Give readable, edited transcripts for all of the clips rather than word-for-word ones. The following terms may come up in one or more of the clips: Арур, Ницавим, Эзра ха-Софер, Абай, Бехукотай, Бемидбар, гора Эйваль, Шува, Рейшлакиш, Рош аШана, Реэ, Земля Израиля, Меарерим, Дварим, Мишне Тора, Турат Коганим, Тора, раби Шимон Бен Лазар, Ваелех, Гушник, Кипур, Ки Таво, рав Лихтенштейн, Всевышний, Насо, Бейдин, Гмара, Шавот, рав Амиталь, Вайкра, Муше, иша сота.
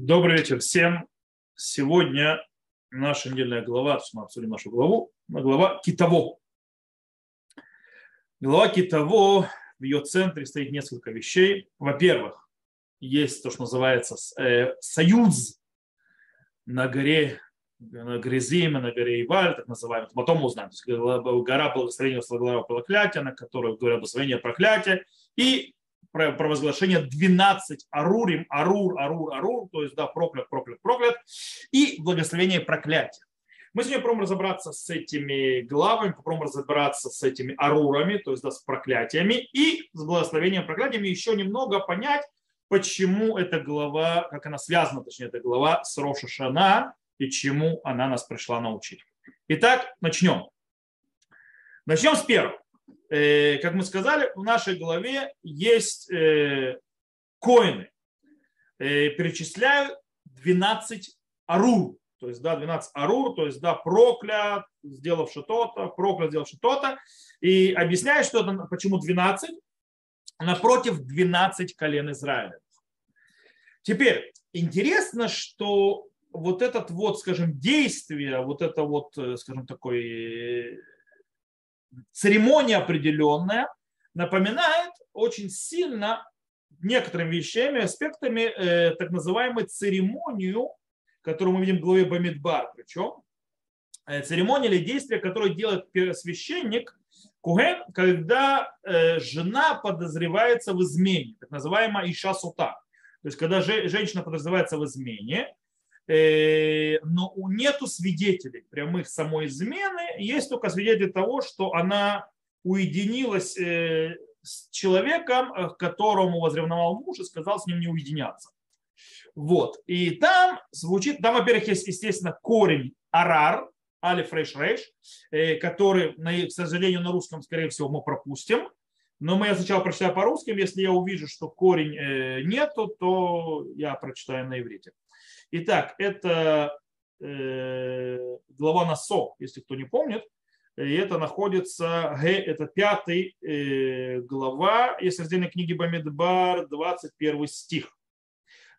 Добрый вечер всем. Сегодня наша недельная глава, мы обсудим нашу главу, глава Ки Таво. Глава Ки Таво, в ее центре стоит несколько вещей. Во-первых, есть то, что называется союз на горе Зим, на горе Иваль, так называемый. Потом мы узнаем. То есть, гора благословения, гора проклятия, на которой гора благословения, проклятия. И провозглашение 12 арурим, арур, то есть, да, проклят, и благословение проклятия. Мы сегодня попробуем разобраться с этими главами, попробуем разобраться с этими арурами, то есть, да, с проклятиями и с благословением проклятиями, еще немного понять, почему эта глава, как она связана, точнее, эта глава с Рош аШана и чему она нас пришла научить. Итак, начнем. Начнем с первого. Как мы сказали, в нашей главе есть коины. Перечисляют 12 арур. То есть, да, 12 арур, то есть, да, проклят, сделавши то-то, проклят, сделавши то-то. И объясняет, что это, почему 12. Напротив 12 колен Израиля. Теперь, интересно, что вот это вот, скажем, действие, вот это вот, скажем, такой... церемония определенная напоминает очень сильно некоторыми вещами, аспектами так называемую церемонию, которую мы видим в главе Бемидбар. Причем церемония или действие, которое делает священник Куген, когда жена подозревается в измене, так называемая иша сота. То есть когда женщина подозревается в измене, но нету свидетелей прямых самой измены, есть только свидетели того, что она уединилась с человеком, к которому возревновал муж и сказал с ним не уединяться. Вот. И там звучит, там, во-первых, есть, естественно, корень арар, алиф рейш, который, к сожалению, на русском, скорее всего, мы пропустим. Но мы сначала прочитаю по-русски, если я увижу, что корень нету, то я прочитаю на иврите. Итак, это глава Насо, если кто не помнит. И это находится, это 5 глава, из раздельной книги Бамидбар, 21 стих.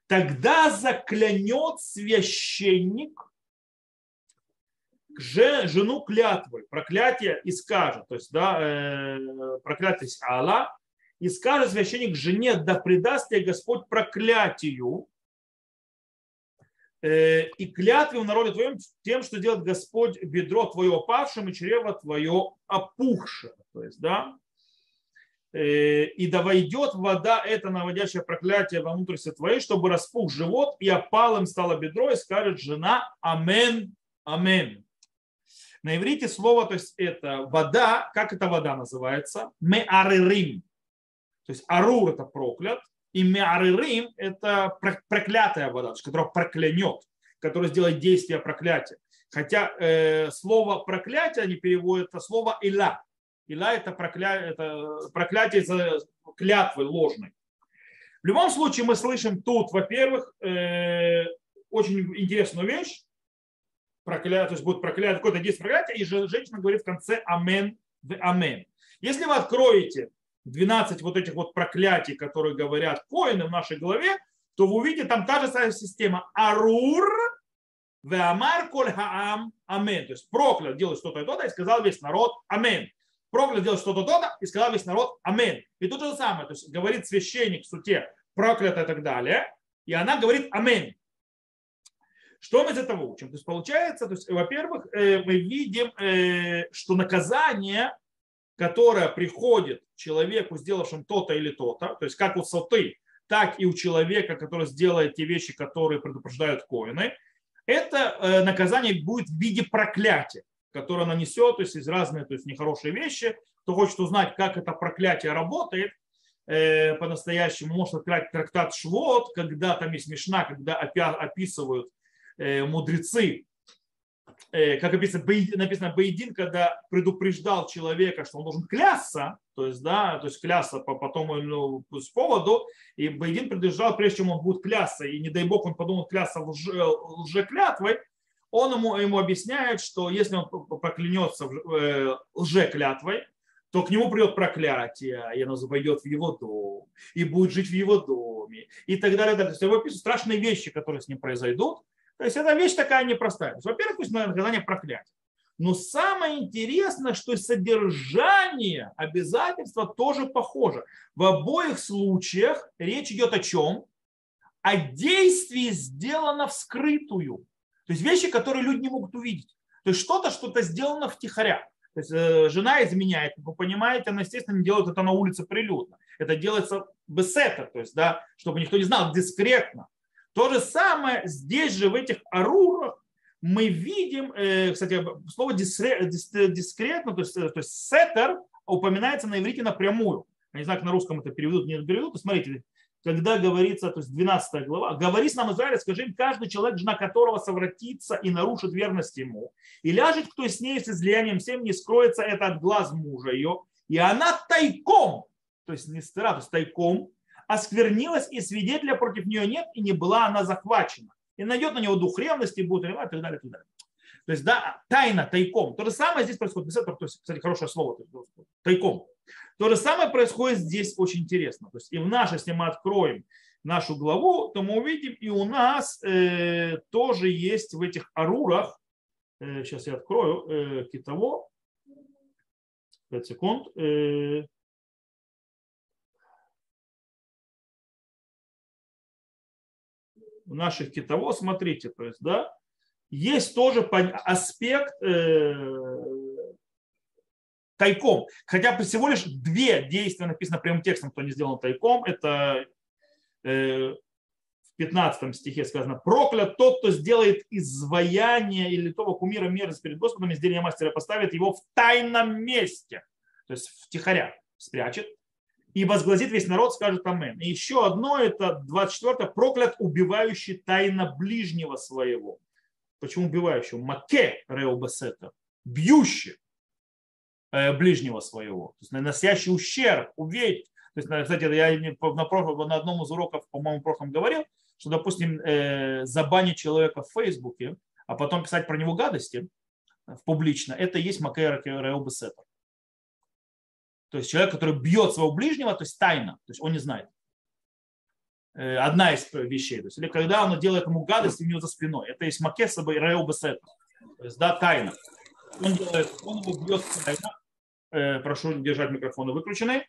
Тогда заклянет священник жену клятвой, проклятие и скажет, то есть, да, проклятие Алла, и скажет священник жене, да предаст ли Господь проклятию и клятве в народе твоем тем, что делает Господь бедро твое опавшим и чрево твое опухшим. То есть, да, и да войдет вода, это наводящее проклятие во внутренности твоей, чтобы распух живот и опалым стало бедро, и скажет жена амен, амен. На иврите слово, то есть это вода, как это вода называется? Меарерим. То есть арур это проклят, и меарерим это проклятая вода, которая проклянет, которая сделает действие проклятия. Хотя слово проклятие они переводят на слово иля. Иля это проклятие из-за клятвы ложной. В любом случае мы слышим тут, во-первых, очень интересную вещь. То есть будет проклятие, какое-то действие проклятия, и женщина говорит в конце «Амен в Амен». Если вы откроете 12 вот этих вот проклятий, которые говорят коины в нашей главе, то вы увидите там та же самая система «Арур в Амар коль хаам Амен». То есть проклят делает что-то и то-то, и сказал весь народ «Амен». Проклят делает что-то и то-то, и сказал весь народ «Амен». И тут же самое, то есть говорит священник в суде «Проклят» и так далее, и она говорит «Амен». Что мы из этого учим? То есть получается, то есть, во-первых, мы видим, что наказание, которое приходит человеку, сделавшему то-то или то-то, то есть как у соты, так и у человека, который сделает те вещи, которые предупреждают коины, это наказание будет в виде проклятия, которое нанесет, то есть из разных, то есть нехорошие вещи. Кто хочет узнать, как это проклятие работает, по-настоящему может открыть трактат Шавот, когда там есть мишна, когда описывают мудрецы, как написано Бейдин, когда предупреждал человека, что он должен клясться, то есть, да, то есть клясться по тому поводу, и Бейдин предупреждал, прежде чем он будет клясться, и не дай бог он подумал клясться лжеклятвой, он ему объясняет, что если он проклянется лжеклятвой, то к нему придет проклятие, и оно войдет в его дом, и будет жить в его доме, и так далее. То есть его пишут страшные вещи, которые с ним произойдут. То есть эта вещь такая непростая. Во-первых, пусть наказание проклятие. Но самое интересное, что содержание обязательства тоже похоже. В обоих случаях речь идет о чем? О действии сделано вскрытую. То есть вещи, которые люди не могут увидеть. То есть что-то сделано втихаря. То есть жена изменяет, вы понимаете, она, естественно, не делает это на улице прилюдно. Это делается бесетер, то есть, да, чтобы никто не знал, дискретно. То же самое здесь же в этих арурах мы видим, кстати, слово дискретно, то есть сетер упоминается на иврите напрямую. Я не знаю, как на русском это переведут, не переведут. То смотрите, когда говорится, то есть 12 глава, «Говори с нам, Израиль, скажи им, каждый человек, жена которого совратится и нарушит верность ему, и ляжет кто с ней с излиянием семь, не скроется это от глаз мужа ее, и она тайком, то есть не стыра, то есть тайком, осквернилась, и свидетеля против нее нет, и не была она захвачена, и найдет на него дух ревности, и будет ревновать, и так далее, и так далее». То есть, да, тайна, тайком. То же самое здесь происходит. То есть, кстати, хорошее слово, тайком. То же самое происходит здесь очень интересно. То есть и в нашей, если мы откроем нашу главу, то мы увидим, и у нас тоже есть в этих арурах, сейчас я открою, Ки Таво, 5 секунд, в наших Ки Таво, смотрите, то есть, да, есть тоже аспект тайком. Хотя всего лишь две действия написано прямым текстом, кто не сделал тайком. Это в 15 стихе сказано: «Проклят тот, кто сделает изваяние или того кумира мерзость перед Господом, изделие мастера поставит его в тайном месте». То есть втихаря спрячет. «И возгласит весь народ, скажет Амен». И еще одно, это 24-е: «Проклят убивающий тайно ближнего своего». Почему убивающего? «Маке реобасета», бьющий ближнего своего, то есть наносящий ущерб, увечье. То есть, кстати, я на одном из уроков, по-моему, в прошлом говорил, что, допустим, забанить человека в Фейсбуке, а потом писать про него гадости публично, это и есть макер реобесетер. То есть человек, который бьет своего ближнего, то есть тайно, то есть он не знает. Одна из вещей. То есть, или когда он делает ему гадость, у него за спиной. Это есть макер реобесетер. То есть, да, тайно. Он его бьет тайно. Прошу держать микрофоны выключены.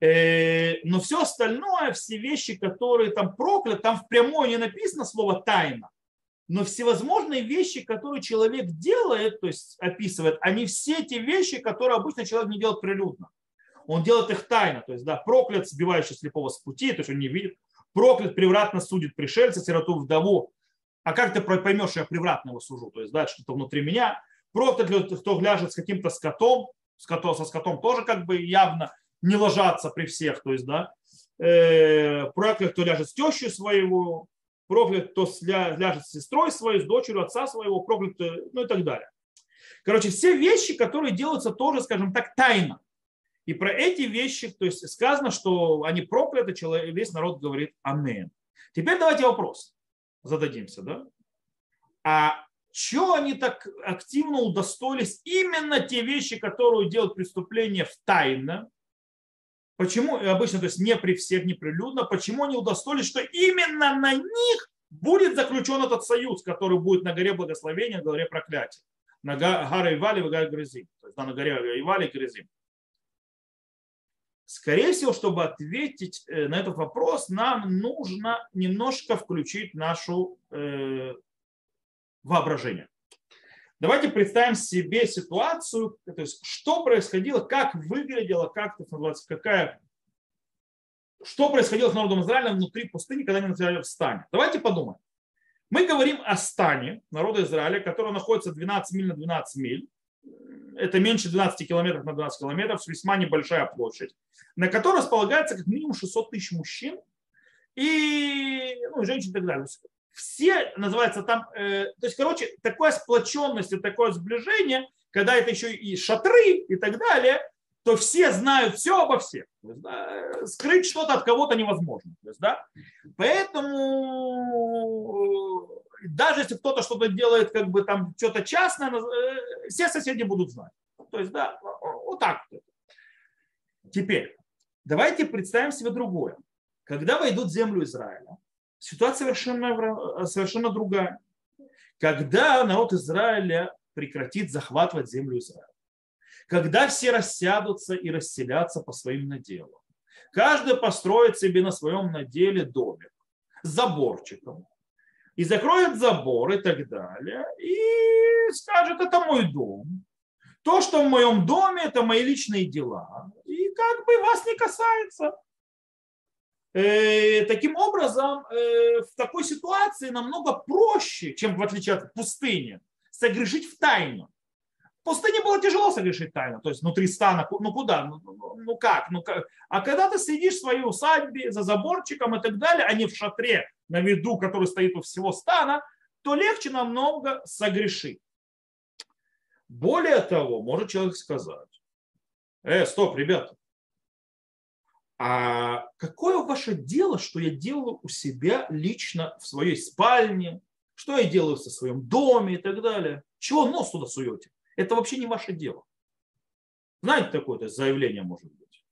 Но все остальное, все вещи, которые там прокляты, там впрямую не написано слово «тайна». Но всевозможные вещи, которые человек делает, то есть описывает, они все те вещи, которые обычно человек не делает прилюдно. Он делает их тайно. То есть, да, проклят, сбивающий слепого с пути, то есть он не видит. Проклят, превратно судит пришельца, сироту, вдову. А как ты поймешь, что я превратно его сужу? То есть, да, что-то внутри меня. Проклят, кто ляжет с каким-то скотом, со скотом тоже как бы явно не ложатся при всех, то есть, да, проклят, кто ляжет с тещей своего, проклят, кто ляжет с сестрой своей, с дочерью отца своего, проклят, ну и так далее. Короче, все вещи, которые делаются тоже, скажем так, тайно. И про эти вещи, то есть, сказано, что они прокляты, человек, весь народ говорит «Амен». Теперь давайте вопрос зададимся, да, чего они так активно удостоились именно те вещи, которые делают преступления в тайне? Почему обычно, то есть не при всех, не прилюдно, почему они удостоились, что именно на них будет заключен этот союз, который будет на горе благословения, на горе проклятия, на горе Ивали, в горе Грызим, то есть на горе Ивали и Грызим? Скорее всего, чтобы ответить на этот вопрос, нам нужно немножко включить нашу воображение. Давайте представим себе ситуацию, то есть что происходило, как выглядело, как, что происходило с народом Израиля внутри пустыни, когда они находились в стане. Давайте подумаем. Мы говорим о стане народа Израиля, который находится 12 миль на 12 миль. Это меньше 12 километров на 12 километров, весьма небольшая площадь, на которой располагается как минимум 600 тысяч мужчин и женщин и так далее. Все, называется там, то есть, короче, такая сплоченность и такое сближение, когда это еще и шатры и так далее, то все знают все обо всех. Скрыть что-то от кого-то невозможно. То есть, да? Поэтому даже если кто-то что-то делает, как бы там что-то частное, все соседи будут знать. То есть, да, вот так. Теперь, давайте представим себе другое. Когда войдут в землю Израиля, ситуация совершенно другая. Когда народ Израиля прекратит захватывать землю Израиля, когда все рассядутся и расселятся по своим наделам, каждый построит себе на своем наделе домик с заборчиком и закроет забор и так далее, и скажет, это мой дом. То, что в моем доме, это мои личные дела, и как бы вас не касается. Таким образом, в такой ситуации намного проще, чем в отличие от пустыни, согрешить в тайну. В пустыне было тяжело согрешить тайну, то есть внутри стана, ну куда, ну как, ну как. А когда ты сидишь в своей усадьбе за заборчиком и так далее, а не в шатре на виду, который стоит у всего стана, то легче намного согрешить. Более того, может человек сказать, стоп, ребята, а какое ваше дело, что я делаю у себя лично в своей спальне, что я делаю со своим доме и так далее? Чего нос туда суете? Это вообще не ваше дело. Знаете, такое-то заявление может быть.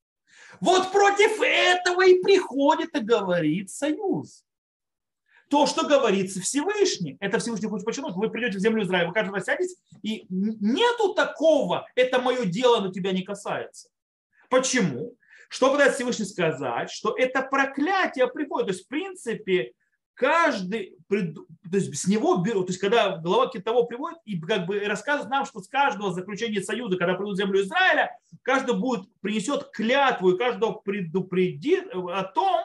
Вот против этого и приходит и говорит союз. То, что говорится Всевышний, это Всевышний хочет подчеркнуть, вы придете в землю Израиля, вы каждый раз сядете, и нету такого, это мое дело, но тебя не касается. Почему? Что пытается Всевышний сказать? Что это проклятие приходит. То есть, в принципе, каждый, то есть с него берут, то есть когда глава Ки Таво приводит и как бы рассказывает нам, что с каждого заключения союза, когда придут в землю Израиля, каждый будет принесет клятву и каждого предупредит о том,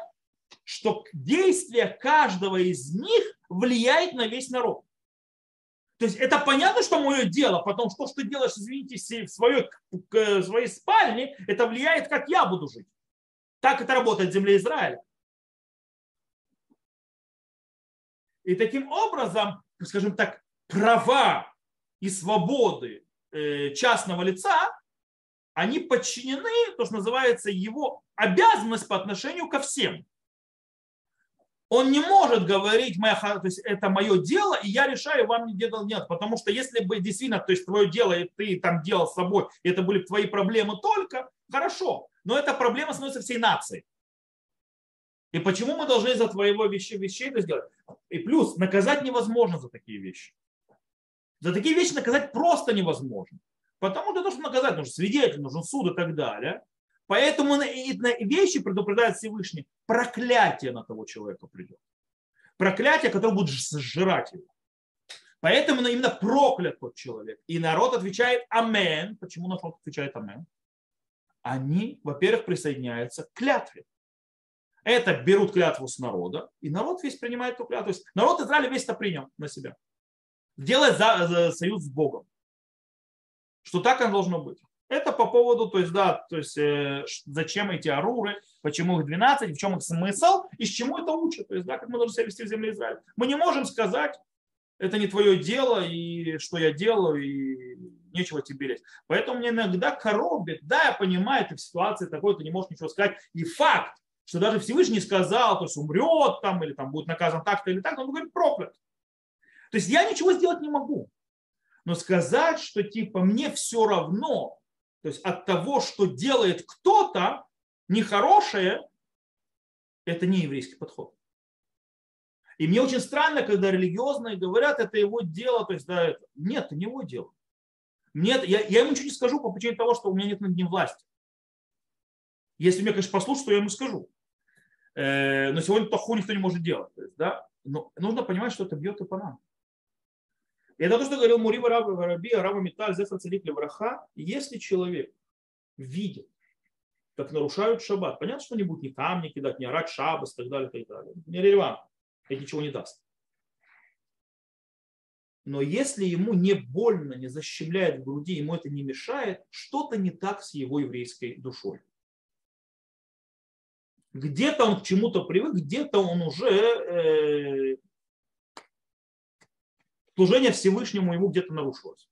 что действие каждого из них влияет на весь народ. То есть это понятно, что мое дело, потому что то, что ты делаешь, извините, в своей спальне, это влияет, как я буду жить. Так это работает в земле Израиля. И таким образом, скажем так, права и свободы частного лица, они подчинены, то, что называется, его обязанность по отношению ко всем. Он не может говорить, то есть это мое дело, и я решаю, вам не делал нет. Потому что если бы действительно, то есть твое дело, и ты там делал с собой, и это были твои проблемы только, хорошо. Но эта проблема становится всей нацией. И почему мы должны из-за твоего вещей это сделать? И плюс, наказать невозможно за такие вещи. За такие вещи наказать просто невозможно. Потому что для того, чтобы наказать, нужен свидетель, нужен суд и так далее. Поэтому на вещи предупреждает Всевышний. Проклятие на того человека придет. Проклятие, которое будет сжирать его. Поэтому именно проклят тот человек. И народ отвечает «Амен». Почему народ отвечает «Амен»? Они, во-первых, присоединяются к клятве. Это берут клятву с народа, и народ весь принимает эту клятву. То есть народ Израиля весь это принял на себя. Делает за союз с Богом. Что так оно должно быть. Это по поводу, зачем эти аруры, почему их 12, в чем их смысл, и с чему это учат, как мы должны себя вести в земле Израиля. Мы не можем сказать, это не твое дело, и что я делаю, и нечего тебе лезть. Поэтому мне иногда коробит, я понимаю, ты в ситуации такой, ты не можешь ничего сказать. И факт, что даже Всевышний сказал, то есть умрет там, или там будет наказан так-то или так, он говорит проклят. То есть я ничего сделать не могу. Но сказать, что мне все равно, то есть от того, что делает кто-то нехорошее, это не еврейский подход. И мне очень странно, когда религиозные говорят, это его дело. То есть, нет, это не его дело. Нет, я ему ничего не скажу по причине того, что у меня нет над ним власти. Если меня, конечно, послушают, то я ему скажу. Но сегодня тоху никто не может делать. Но нужно понимать, что это бьет и по нам. И это то, что говорил Мурива рав Амиталь, если человек видит, как нарушают шаббат, понятно, что не будут ни камни кидать, ни орать шаббат и так далее, не релевантно, это ничего не даст. Но если ему не больно, не защемляет в груди, ему это не мешает, что-то не так с его еврейской душой. Где-то он к чему-то привык, где-то он уже... служение Всевышнему ему где-то нарушилось.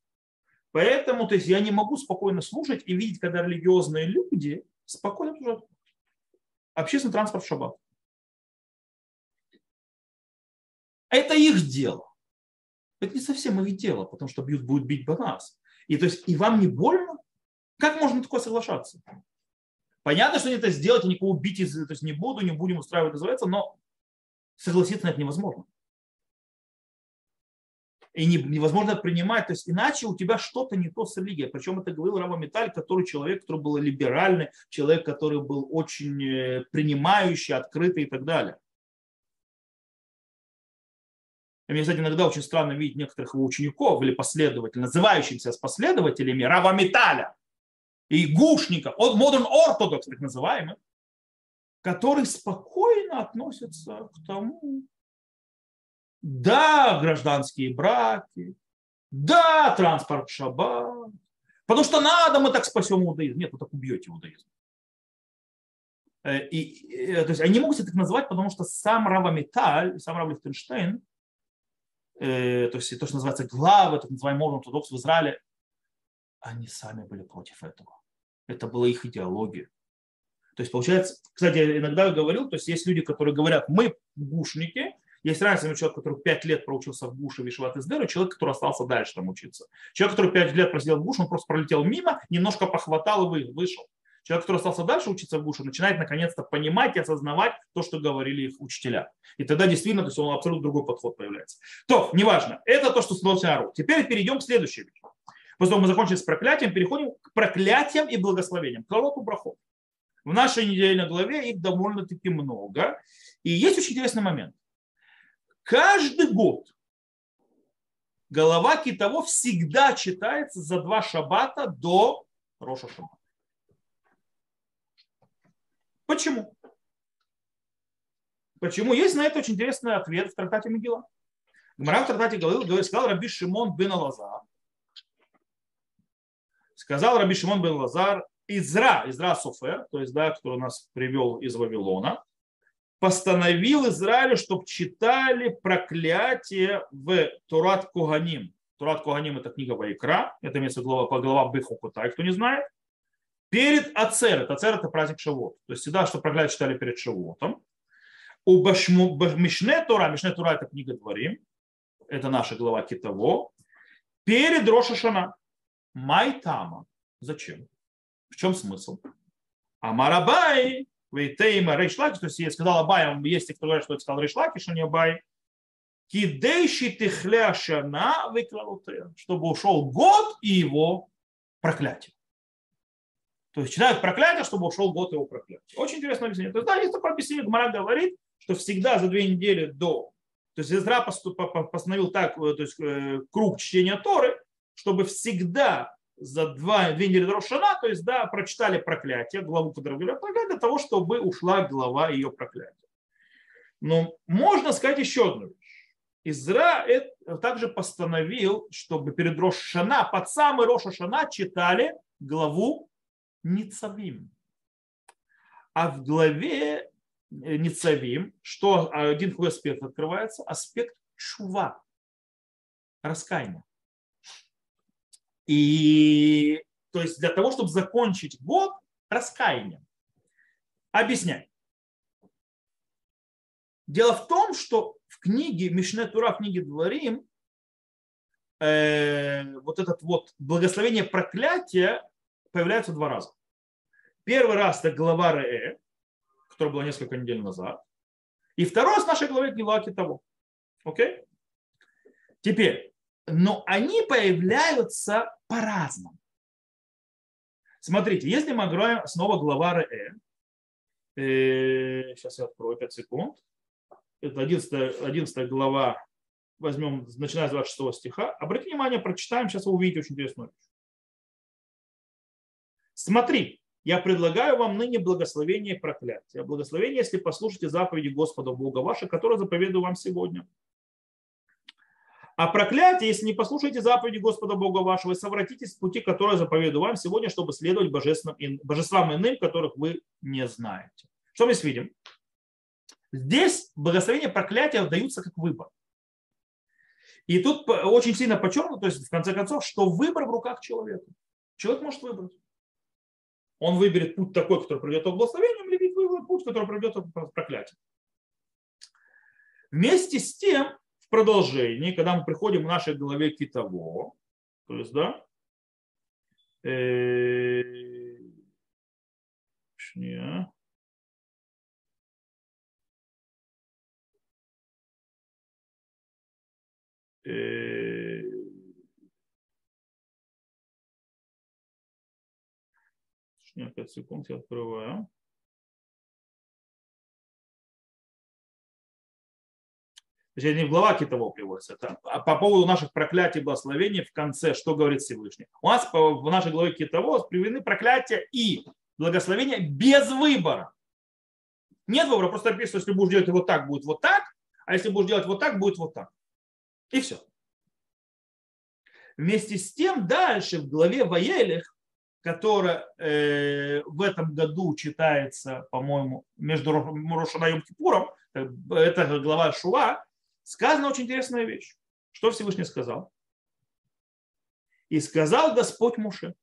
Поэтому я не могу спокойно слушать и видеть, когда религиозные люди спокойно служат. Общественный транспорт в шаббат. Это их дело. Это не совсем их дело, потому что будут бить по нас. И вам не больно? Как можно такое соглашаться? Понятно, что они это сделают, никого убить то есть не будем устраивать, называется, но согласиться на это невозможно. И невозможно принимать, то есть иначе у тебя что-то не то с религией. Причем это говорил рав Амиталь, который человек, который был либеральный, человек, который был очень принимающий, открытый и так далее. И мне, кстати, иногда очень странно видеть некоторых его учеников или последователей, называющихся с последователями рава Амиталя и Гушника, modern orthodox, так называемый, который спокойно относится к тому, да, гражданские браки, да, транспорт в шаббат, потому что надо, мы так спасем иудаизм. Нет, вы так убьете иудаизм. То есть они могут себя так назвать, потому что сам рав Амиталь, сам рав Лихтенштейн, то есть то, что называется главы, так называемый ортодокс в Израиле, они сами были против этого. Это была их идеология. То есть получается, кстати, я иногда говорил, то есть есть люди, которые говорят, мы гушники. Есть разница между человеком, который 5 лет проучился в Гуше, в Ишват Эздеру, и человек, который остался дальше там учиться. Человек, который 5 лет просидел в Гуше, он просто пролетел мимо, немножко похватал и вышел. Человек, который остался дальше учиться в Гуше, начинает наконец-то понимать и осознавать то, что говорили их учителя. И тогда действительно, то есть он абсолютно другой подход появляется. То, неважно, это то, что становится народ. Теперь перейдем к следующей вещи. После того, мы закончили с проклятием, переходим к проклятиям и благословениям. Клароту брахот. В нашей недельной главе их довольно-таки много. И есть очень интересный момент. Каждый год глава Ки Таво всегда читается за 2 шаббата до Рош аШана. Почему? Почему? Есть на это очень интересный ответ в трактате Мегила. Гмара в трактате говорил, сказал раби Шимон Бен Лазар, Эзра ха-Софер, то есть, да, который нас привел из Вавилона, постановил Израилю, чтобы читали проклятие в Турат Коганим. Турат Коганим – это книга Вайкра, это имеется глава Бехукотай, кто не знает. Перед Ацерет. Ацерет – это праздник Шавот. То есть всегда, что проклятие читали перед Шавотом. У Мишне Тора, Мишне Тора – это книга Дварим, это наша глава Ки Таво. Перед Рош аШана. Майтама. Зачем? В чем смысл? Амарабай. Рейшлакиш, то есть я сказал Абай, есть те, кто говорит, что это сказал Рейшлакиш, а не Абай. Чтобы ушел год и его проклятие. То есть читают проклятие, чтобы ушел год и его проклятие. Очень интересное объяснение. То есть, да, есть такое объяснение, Гмара говорит, что всегда за 2 недели до. То есть Эзра постановил так, то есть круг чтения Торы, чтобы всегда за 2 недели до Рош аШана, то есть, да, прочитали проклятие, главу подразделения проклятия, для того, чтобы ушла глава ее проклятия. Но можно сказать еще одну вещь. Эзра также постановил, чтобы перед Рош аШана, под самый Рош аШана читали главу Ницавим. А в главе Ницавим, что один такой аспект открывается, аспект чува, раскаяния. И то есть для того, чтобы закончить год раскаянием. Объясняю. Дело в том, что в книге Мишне Тора, в книге Дварим, вот это вот благословение проклятия появляется 2 раза. Первый раз это глава Реэ, которая была несколько недель назад. И второй раз в нашей главе глава Ки Таво. Окей? Теперь. Но они появляются по-разному. Смотрите, если мы играем снова глава Реэ, сейчас я открою 5 секунд, это 11 глава, возьмем, начиная с 26 стиха, обратите внимание, прочитаем, сейчас вы увидите очень интересную вещь. Смотри, я предлагаю вам ныне благословение и проклятие. Благословение, если послушаете заповеди Господа Бога вашего, которые заповедую вам сегодня. А проклятие, если не послушаете заповеди Господа Бога вашего и совратитесь с пути, которые заповедую вам сегодня, чтобы следовать божествам иным, которых вы не знаете. Что мы здесь видим? Здесь благословение проклятия даются как выбор. И тут очень сильно подчеркнуто, то есть в конце концов, что выбор в руках человека. Человек может выбрать. Он выберет путь такой, который приведет к благословению, или выберет путь, который приведет к проклятию. Вместе с тем, продолжении, когда мы приходим в нашей главе Ки Таво, то есть, да, Шниа. Шниа, 5 секунд, я открываю. Точнее, не в глава Ки Таво приводится. Это по поводу наших проклятий и благословений в конце, что говорит Всевышний. У нас в нашей главе Ки Таво приведены проклятия и благословения без выбора. Нет выбора, просто написано, если будешь делать вот так, будет вот так, а если будешь делать вот так, будет вот так. И все. Вместе с тем дальше в главе Ваелех, которая в этом году читается, по-моему, между Рош аШана и Кипуром, это глава Шува, сказана очень интересная вещь. Что Всевышний сказал? И сказал Господь Муше: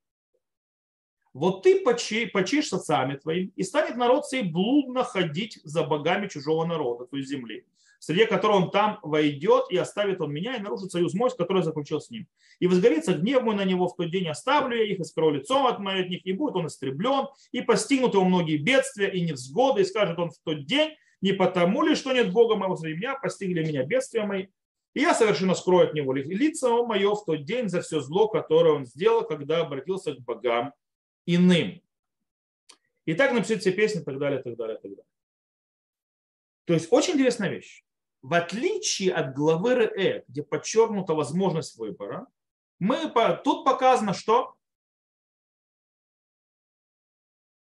вот ты почишь соцами твоим, и станет народ сей блудно ходить за богами чужого народа, то есть земли, среди которого он там войдет, и оставит он меня, и нарушит союз мой, который я заключил с ним. И возгорится гнев мой на него в тот день, оставлю я их, и скрою лицом от них, и будет он истреблен, и постигнут его многие бедствия и невзгоды, и скажет он в тот день: не потому ли, что нет Бога моего среди меня, постигли меня бедствия мои, и я совершенно скрою от него лицо мое в тот день за все зло, которое он сделал, когда обратился к богам иным. И так напишите все песни, и так далее, и так далее, и так далее. То есть очень интересная вещь. В отличие от главы Реэ, где подчеркнута возможность выбора, тут показано, что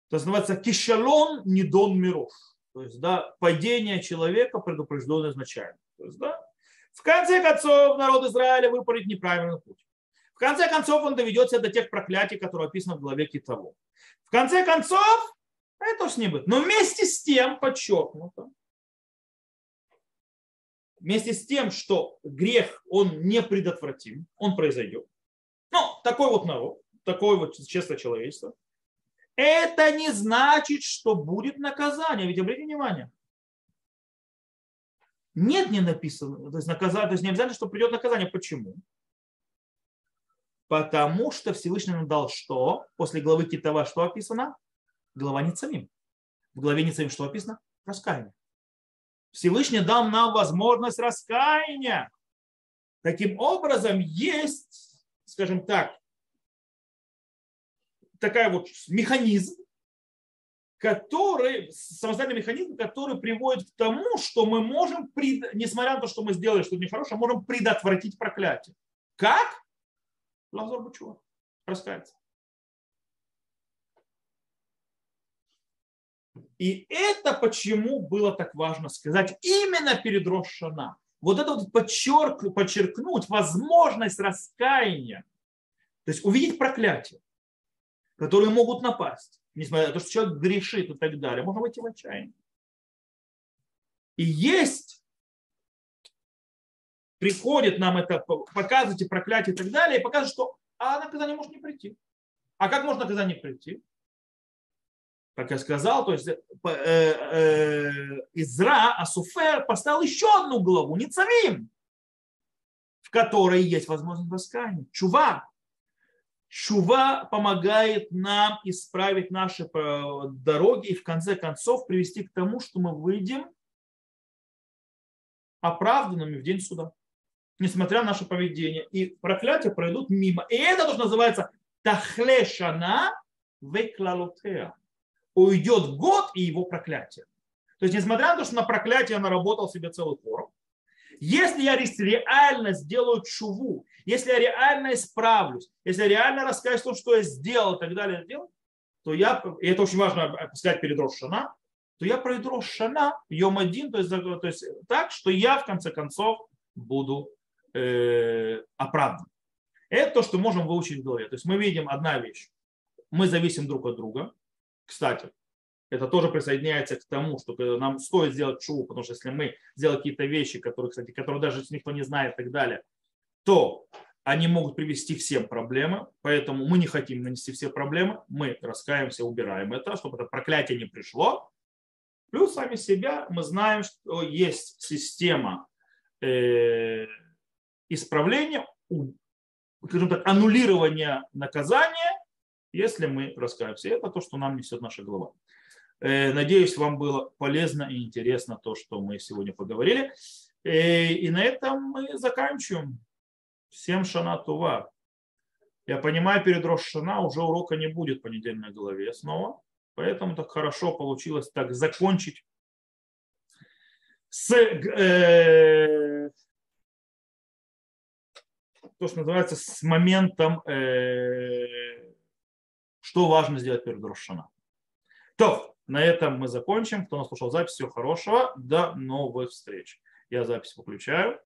это называется кишалон нидон миров. То есть падение человека предупреждено изначально. То есть, в конце концов народ Израиля выберет неправильный путь. В конце концов он доведет себя до тех проклятий, которые описаны в главе Ки Таво. В конце концов это с ним будет. Но вместе с тем подчеркнуто, вместе с тем, что грех, он не предотвратим, он произойдет. Ну, такой вот народ, такое вот честное человечество. Это не значит, что будет наказание. Ведь обратите внимание. Нет, не написано. То есть, наказание, то есть не обязательно, что придет наказание. Почему? Потому что Всевышний нам дал что? После главы Ки Таво что описано? Глава Ницавим. В главе Ницавим что описано? Раскаяние. Всевышний дал нам возможность раскаяния. Таким образом, есть, скажем так, такой вот механизм, который, самостоятельный механизм, который приводит к тому, что мы можем, несмотря на то, что мы сделали что-то нехорошее, можем предотвратить проклятие. Как? Лазор Бучева. Раскаяться. И это почему было так важно сказать именно перед Рош аШана. Вот это вот подчеркнуть возможность раскаяния. То есть увидеть проклятие, которые могут напасть. Несмотря на то, что человек грешит и так далее. Можно выйти в отчаяние. И есть, приходит нам это, показывает и проклятие и так далее, и показывает, что наказание может не прийти. А как может наказание прийти? Как я сказал, то есть Эзра ха-Софер поставил еще одну главу, Ницавим, в которой есть возможность раскаяния. Чува. Чува помогает нам исправить наши дороги и в конце концов привести к тому, что мы выйдем оправданными в день суда, несмотря на наше поведение. И проклятия пройдут мимо. И это тоже называется тахле шана веклалотеа. Уйдет год и его проклятие. То есть, несмотря на то, что на проклятие я наработал себе целый корм, если я реально сделаю чуву, если я реально исправлюсь, если я реально расскажу то, что я сделал и так далее, то я, и это очень важно сказать перед Рош аШана, то я пройду Рош аШана, Йом Один, то есть так, что я в конце концов буду оправдан. Это то, что можем выучить в голове. То есть мы видим одна вещь. Мы зависим друг от друга. Кстати, это тоже присоединяется к тому, что нам стоит сделать чуву, потому что если мы сделаем какие-то вещи, которые даже никто не знает и так далее, то они могут привести всем проблемы, поэтому мы не хотим нанести все проблемы, мы раскаиваемся, убираем это, чтобы это проклятие не пришло. Плюс сами себя мы знаем, что есть система исправления, скажем так, аннулирования наказания, если мы раскаиваемся. Это то, что нам несет наша глава. Надеюсь, вам было полезно и интересно то, что мы сегодня поговорили. И на этом мы заканчиваем. Всем шана тува. Я понимаю, перед Рош ха-Шана уже урока не будет по недельной главе снова. Поэтому так хорошо получилось так закончить с то, что называется, с моментом, что важно сделать перед Рош ха-Шана. То, на этом мы закончим. Кто нас слушал запись, всего хорошего. До новых встреч. Я запись выключаю.